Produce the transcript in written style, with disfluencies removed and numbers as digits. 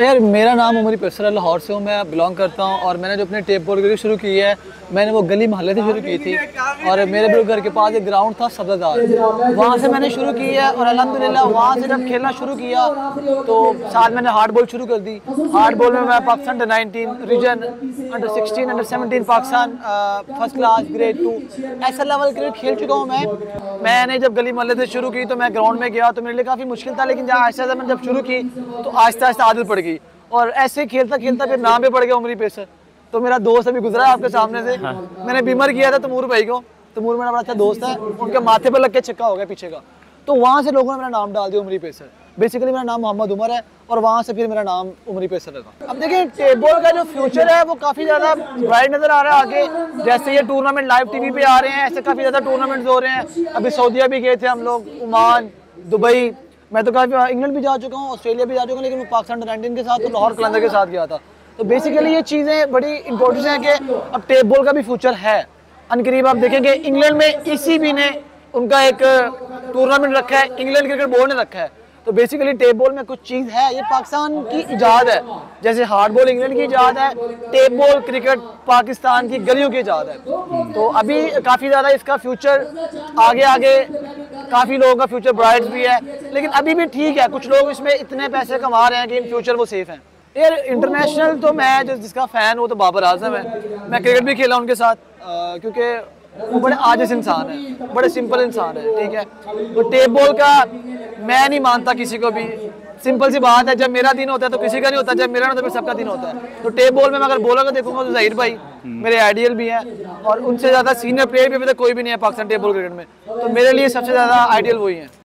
यार मेरा नाम उमरी पेसर है, लाहौर से हूँ, मैं बिलोंग करता हूँ। और मैंने जो अपने टेप बोर्ड शुरू की है, मैंने वो गली मोहल्ले से शुरू की थी। और मेरे बिल्कुल घर के पास एक ग्राउंड था सब्ज़दार, वहाँ से मैंने शुरू की है। और अल्हम्दुलिल्लाह वहाँ से जब खेलना शुरू किया तो साथ मैंने हार्ड बॉल शुरू कर दी। हार्ड बॉल में मैं Pakistan under 19 region, under 16, under 17 Pakistan first class, grade 2 ऐसा लेवल क्रिकेट खेल चुका हूँ मैं। मैंने जब गली मोहल्ले से शुरू की तो मैं ग्राउंड में गया तो मेरे लिए काफ़ी मुश्किल था, लेकिन जहाँ आहिस्ता मैंने जब शुरू की तो आहिस्ता आदत पड़ गई। और ऐसे खेलता खेलता फिर नाम पे पड़ गया उमरी पेसर। तो मेरा दोस्त अभी गुजरा है आपके सामने से, हाँ। मैंने बीमर किया था तमूर भाई को, तमूर मेरा बड़ा अच्छा दोस्त है, उनके माथे पर लग के छक्का हो गया पीछे का। तो वहाँ से लोगों ने मेरा नाम डाल दिया उमरी पेसर। बेसिकली मेरा नाम मोहम्मद उमर है और वहाँ से फिर मेरा नाम उमरी पेसर लगा। अब देखिए टेबल का जो फ्यूचर है वो काफ़ी ज़्यादा ब्राइट नज़र आ रहा है आगे। जैसे ये टूर्नामेंट लाइव टीवी पे आ रहे हैं, ऐसे काफ़ी ज़्यादा टूर्नामेंट्स हो रहे हैं। अभी सऊदीया भी गए थे हम लोग, ओमान, दुबई, मैं तो काफ़ी इंग्लैंड भी जा चुका हूँ, ऑस्ट्रेलिया भी जा चुका हूँ, लेकिन मैं पाकिस्तान अंडर 19 के साथ तो लाहौर कलंदर के साथ गया था। तो बेसिकली ये चीज़ें बड़ी इंपॉर्टेंट हैं कि अब टेप बॉल का भी फ्यूचर है। अनकरीब आप देखेंगे इंग्लैंड में ECB ने उनका एक टूर्नामेंट रखा है, इंग्लैंड क्रिकेट बोर्ड ने रखा है। तो बेसिकली टेप बॉल में कुछ चीज़ है, ये पाकिस्तान की ईजाद है। जैसे हार्ड बॉल इंग्लैंड की ईजाद है, टेप बॉल क्रिकेट पाकिस्तान की गलियों की ईजाद है। तो अभी काफ़ी ज़्यादा इसका फ्यूचर आगे आगे काफ़ी लोगों का फ्यूचर ब्राइट भी है, लेकिन अभी भी ठीक है। कुछ लोग इसमें इतने पैसे कमा रहे हैं कि इन फ्यूचर वो सेफ हैं। यार इंटरनेशनल तो मैं जिसका फ़ैन वो तो बाबर आजम है। मैं क्रिकेट भी खेला उनके साथ क्योंकि वो बड़े आजिज़ इंसान है, बड़े सिंपल इंसान है, ठीक है। तो टेप बॉल का मैं नहीं मानता किसी को भी, सिंपल सी बात है। जब मेरा दिन होता है तो किसी का नहीं होता, जब मेरा ना तो फिर सबका दिन होता है। तो टेप बॉल में मैं अगर बॉलर को देखूंगा तो जहिर भाई मेरे आइडियल भी हैं, और उनसे ज़्यादा सीनियर प्लेयर भी अभी तक कोई भी नहीं है पाकिस्तान टेप बॉल क्रिकेट में। तो मेरे लिए सबसे ज़्यादा आइडियल वही हैं।